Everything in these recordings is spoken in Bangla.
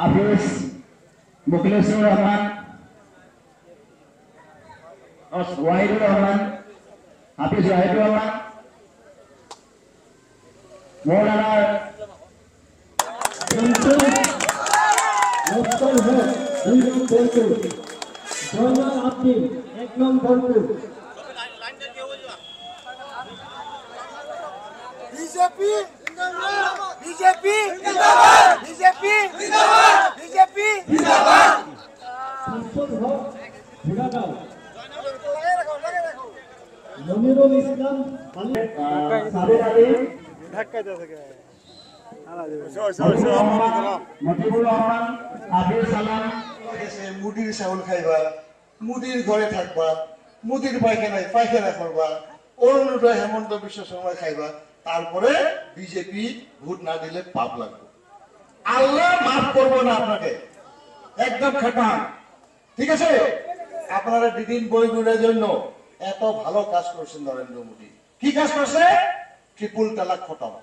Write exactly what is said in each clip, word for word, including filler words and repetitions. হাফেজ মুখলেসুর রহমান, ওয়াহিদুর রহমান, হাফেজ ওয়াহিদুর রহমান, মৌলানা আপনি একদম ভরপুর BJP BJP BJP BJP Monirul Islam মুদির চাউল খাইবা, মুদির ঘরে থাকবা, মুদির পায়খানায় পায়খানা করবা, অরুণোদয় হেমন্ত বিশ্ব শর্মা খাইবা, তারপরে বিজেপি ভোট না দিলে পাপ লাগবে। আল্লাহ মাফ করবো না আপনাকে, একদম খাটান। ঠিক আছে, আপনারা দিদিন বইগুলোর জন্য এত ভালো কাজ করছেন নরেন্দ্র মোদী। কি কাজ করছে? ট্রিপল তালাক খতম,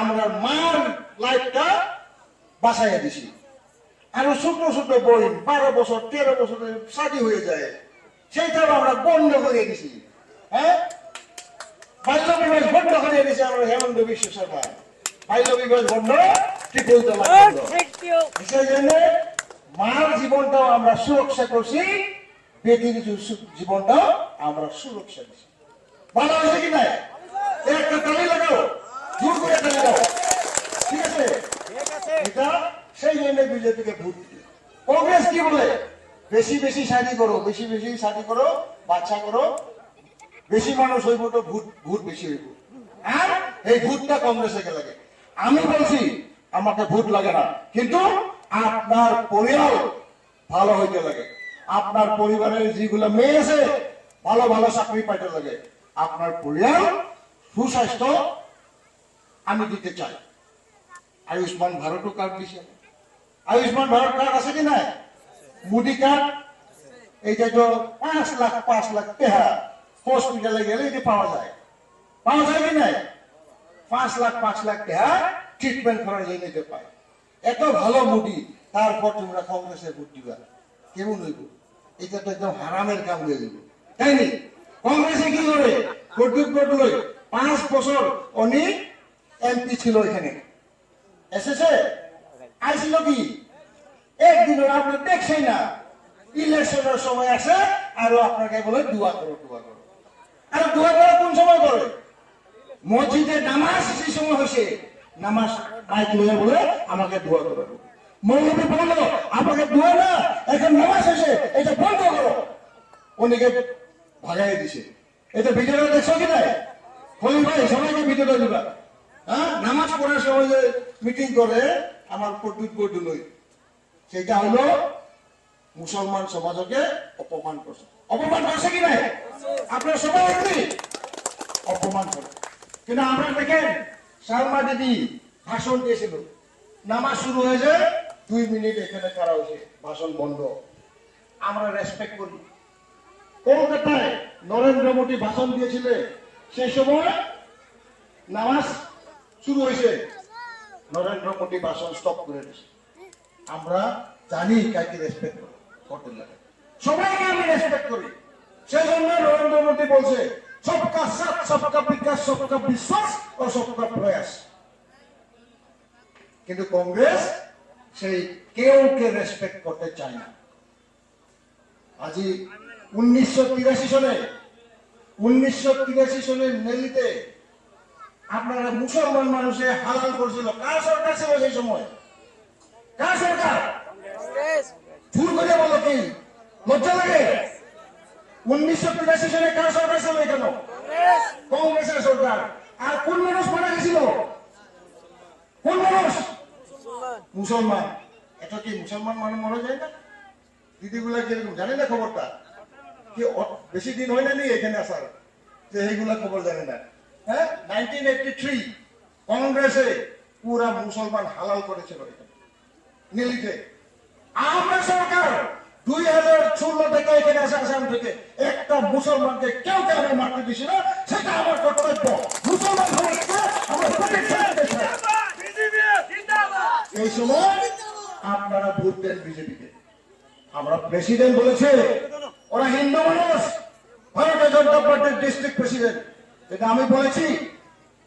আমরা মার লাইফটা বাঁচাইয়া দিছি। আর ছোট ছোট বই বারো বছর তেরো বছরে শাদি হয়ে যায়, সেইটাও আমরা বন্ধ করে দিছি। হ্যাঁ, বাল্য বিবাহ বন্ধ করে দিছি আমরা, হেমন্ত বিশ্ব শর্মা। বাল্য বিবাহ বন্ধ, ট্রিপল তালাক বন্ধ। সেই জন্য মার জীবনটাও আমরা সুরক্ষা করছি, বেটির জীবনটাও আমরা সুরক্ষা দিছি। ভালো হয়েছে কি না? একটা তালি লাগাও, দূর করে তালি দাও। ঠিক আছে, এটা সেই জন্য বিজেপিকে ভোট। কংগ্রেস কি বলে? বেশি বেশি শাড়ি করো, বেশি বেশি শাড়ি করো, বাচ্চা করো, বেশি মানুষ হইব তো ভোট ভোট বেশি হইব। আর এই ভোটটা কংগ্রেসে লাগে। আমি বলছি আমাকে ভোট লাগে না, কিন্তু আপনার পরিবার ভালো হইতে লাগে, আপনার পরিবারের যেগুলো মেয়ে আছে ভালো ভালো চাকরি পাইতে লাগে, আপনার পরিবার সুস্বাস্থ্য আমি দিতে চাই। আয়ুষ্মান ভারতও কার্ড দিছে। আয়ুষ্মান ভারত কার্ড আছে কি না? মোদি কার্ড। এইটা তো পাঁচ লাখ পাঁচ লাখ টাকা হসপিটালে গেলে এটা পাওয়া যায়। পাওয়া যায় কি না? পাঁচ লাখ পাঁচ লাখ টাকা ট্রিটমেন্ট করার জন্য নিতে পায়। এত ভালো মোদি, তারপর তোমরা কংগ্রেসে ভোট দিবা, কেমন হইব? এটা তো একদম হারামের কাম হয়ে যাবে, তাই নি? কংগ্রেসে কি করে? কটুক কটুক পাঁচ বছর উনি এমপি ছিল, এখানে এসেছে আইছিল কি একদিন, আপনি দেখছেন না? ইলেকশনের সময় আসে আর আপনাকে বলে দোয়া করো দোয়া করো। আর দোয়া করা কোন সময় করে? মসজিদে নামাজ সেই সময় হয়েছে, নামাজ মাইক লইয়া বলে আমাকে দোয়া করো। মৌলবী বললো আপনাকে দোয়া না, এখন নামাজ এসে এটা বন্ধ করো। উনিকে ভাগাই দিছে। এটা ভিডিওটা দেখছো কি না? হলি ভাই সবাইকে ভিডিওটা দিবা। হ্যাঁ, নামাজ পড়ার সময় যে মিটিং করে আমার কটুক কটুক, সেটা হলো মুসলমান সমাজকে অপমান করছে। অপমান করছে কি না? আপনার সবাই অপমান করে। কিন্তু আমরা দেখেন শর্মা দিদি ভাষণ দিয়েছিল, নামাজ শুরু হয়েছে, দুই মিনিট এখানে করা হয়েছে, ভাষণ বন্ধ। আমরা রেসপেক্ট করি। কলকাতায় নরেন্দ্র মোদী ভাষণ দিয়েছিল, সেই সময় নামাজ শুরু হয়েছে, নরেন্দ্র মোদী ভাষণ স্টপ করে দিয়েছে। আমরা জানি কাকে রেসপেক্ট করতে লাগে, সবাইকে আমি রেসপেক্ট করি। সেই জন্য নরেন্দ্র মোদী বলছে সবকা সাথ সবকা বিকাশ সবকা বিশ্বাস ও সবকা প্রয়াস। কিন্তু কংগ্রেস সেই কেউকে রেসপেক্ট করতে চায় না। আজি উনিশশো তিরাশি সালে উনিশশো তিরাশি সালে দিল্লিতে আপনারা মুসলমান মানুষে হালাল করছিল। কার সরকার ছিল সেই সময়? কার সরকার? ভুল করে বলো কি লজ্জা লাগে? উনিশশো তিরাশি সালে কার সরকার ছিল? কেন কংগ্রেসের সরকার। আর কোন মানুষ মারা গেছিল? কোন মানুষ? মুসলমান। এটা কি মুসলমান মানুষ মনে যায় না? দিদিগুলা কিরকম জানে না খবরটা? কি বেশি দিন হয় না নি এখানে আসার যে এইগুলা খবর জানে না? হ্যাঁ, নাইনটিন এইটটি থ্রি কংগ্রেসে পুরা মুসলমান হালাল করেছিল নীলিতে। আমরা সরকার দুই হাজার ষোলো থেকে এখানে আসে, আসাম থেকে একটা মুসলমানকে কেউ কেন মারতে দিয়েছিল, সেটা আমার কর্তব্য। মুসলমান এই সময় আপনারা ভোট দেন বিজেপিকে। আমরা প্রেসিডেন্ট বলেছে ওরা হিন্দু মানুষ, ভারতীয় জনতা পার্টির ডিস্ট্রিক্ট প্রেসিডেন্ট, যেটা আমি বলেছি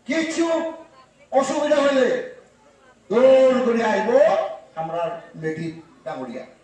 কিছু অসুবিধা হলে দৌড় করে আইব আমরা নেটিভ ডাঙ্গরিয়া।